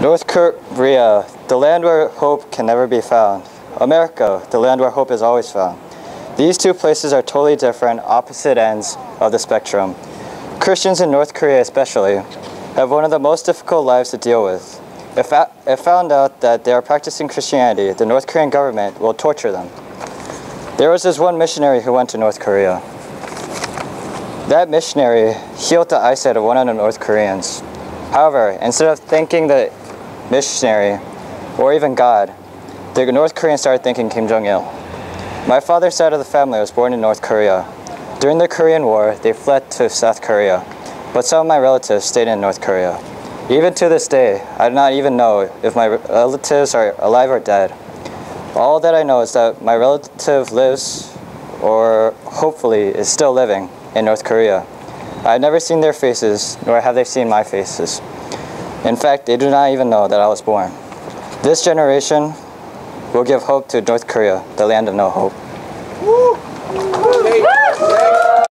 North Korea, the land where hope can never be found. America, the land where hope is always found. These two places are totally different, opposite ends of the spectrum. Christians in North Korea especially have one of the most difficult lives to deal with. If found out that they are practicing Christianity, the North Korean government will torture them. There was this one missionary who went to North Korea. That missionary healed the eyesight of one of the North Koreans. However, instead of thanking the missionary or even God, the North Koreans started thanking Kim Jong-il. My father's side of the family was born in North Korea. During the Korean War, they fled to South Korea, but some of my relatives stayed in North Korea. Even to this day, I do not even know if my relatives are alive or dead. All that I know is that my relative lives, or hopefully is still living, in North Korea. I have never seen their faces, nor have they seen my faces. In fact, they do not even know that I was born. This generation will give hope to North Korea, the land of no hope.